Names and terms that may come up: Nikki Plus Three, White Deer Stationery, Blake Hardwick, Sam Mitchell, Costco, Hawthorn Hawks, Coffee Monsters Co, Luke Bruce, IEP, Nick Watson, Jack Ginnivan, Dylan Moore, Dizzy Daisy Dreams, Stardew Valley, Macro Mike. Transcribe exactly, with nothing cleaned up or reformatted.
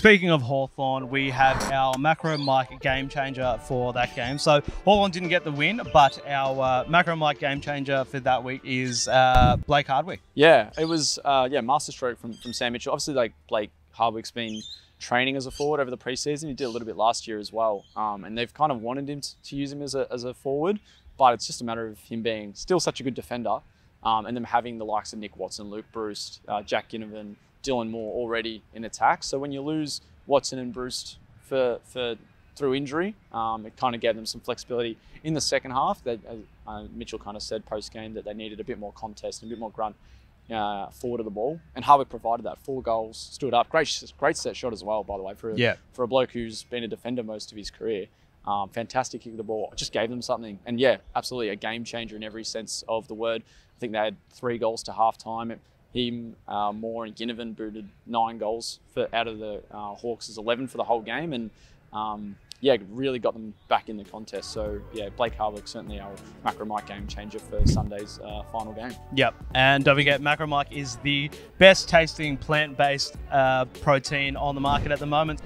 Speaking of Hawthorn, we have our Macro Mike game changer for that game. So Hawthorn didn't get the win, but our uh, Macro Mike game changer for that week is uh, Blake Hardwick. Yeah, it was uh, yeah masterstroke from from Sam Mitchell. Obviously, like Blake Hardwick's been training as a forward over the preseason. He did a little bit last year as well, um, and they've kind of wanted him to, to use him as a as a forward, but it's just a matter of him being still such a good defender, um, and them having the likes of Nick Watson, Luke Bruce, uh, Jack Ginnivan, Dylan Moore already in attack. So when you lose Watson and Bruce for, for through injury, um, it kind of gave them some flexibility in the second half. They, as, uh, Mitchell kind of said post-game that they needed a bit more contest and a bit more grunt uh, forward of the ball. And Hardwick provided that. Four goals, stood up. Great, great set shot as well, by the way, for a, yeah. for a bloke who's been a defender most of his career. Um, fantastic kick of the ball. It just gave them something. And yeah, absolutely a game changer in every sense of the word. I think they had three goals to halftime. It, Him, uh, Moore and Ginnivan booted nine goals for out of the uh, Hawks' eleven for the whole game, and um, yeah, really got them back in the contest. So yeah, Blake Hardwick certainly our Macro Mike game changer for Sunday's uh, final game. Yep, and don't forget, Macro Mike is the best tasting plant-based uh, protein on the market at the moment.